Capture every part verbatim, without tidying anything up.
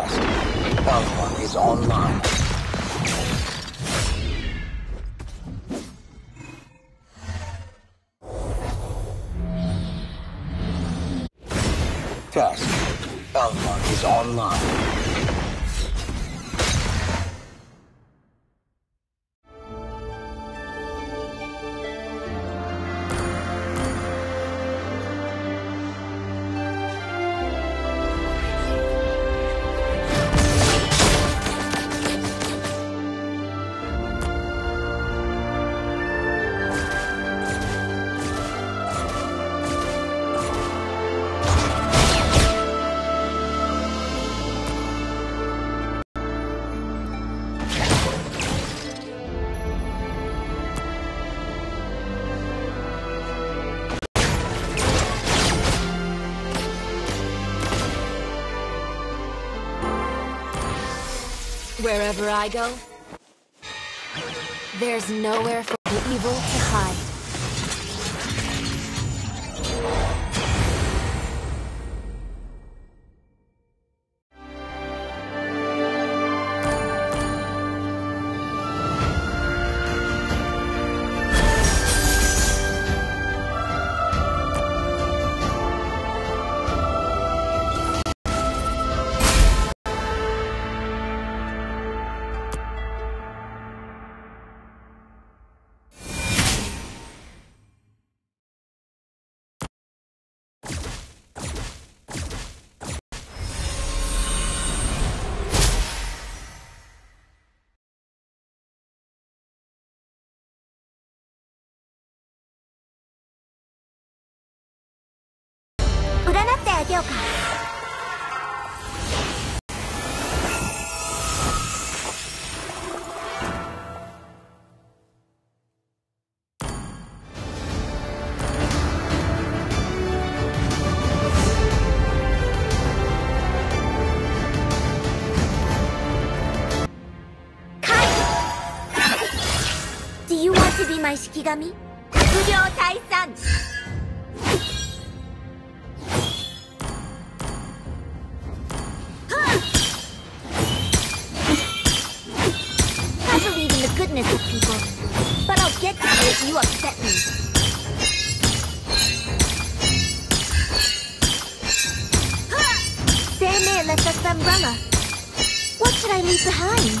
discussed, Alpha is online. Test. Alpha is online. Wherever I go, there's nowhere for the evil to hide. Kai! Do you want to be my Shikigami? Kujo Taishan! People, but I'll get to you if you upset me. Samir left us the umbrella. What should I leave behind?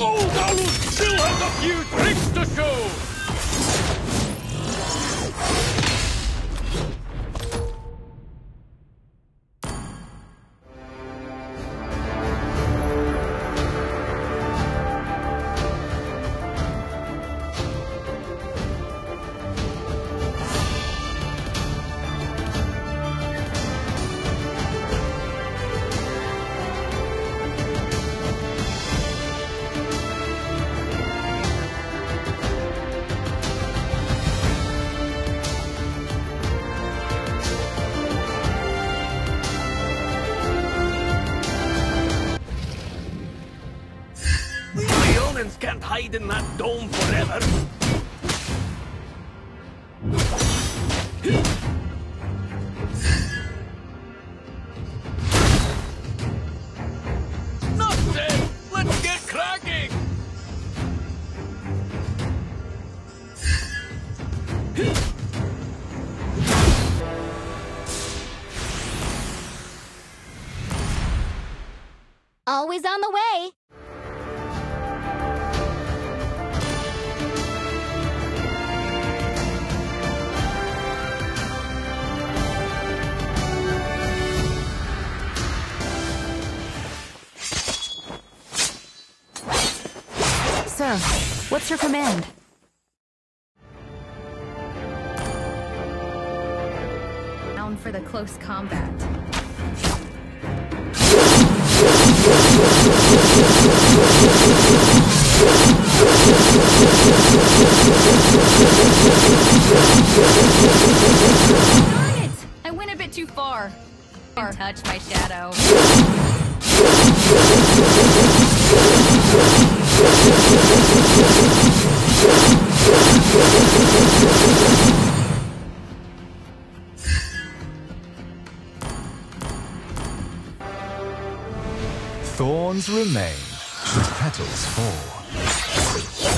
Oh, Darryl still has a few tricks to show! Can't hide in that dome forever. Not dead. Let's get cracking. Always on the way. Sir, what's your command? Down for the close combat. Darn it! I went a bit too far. Or touch my shadow. Diamonds remain, petals fall.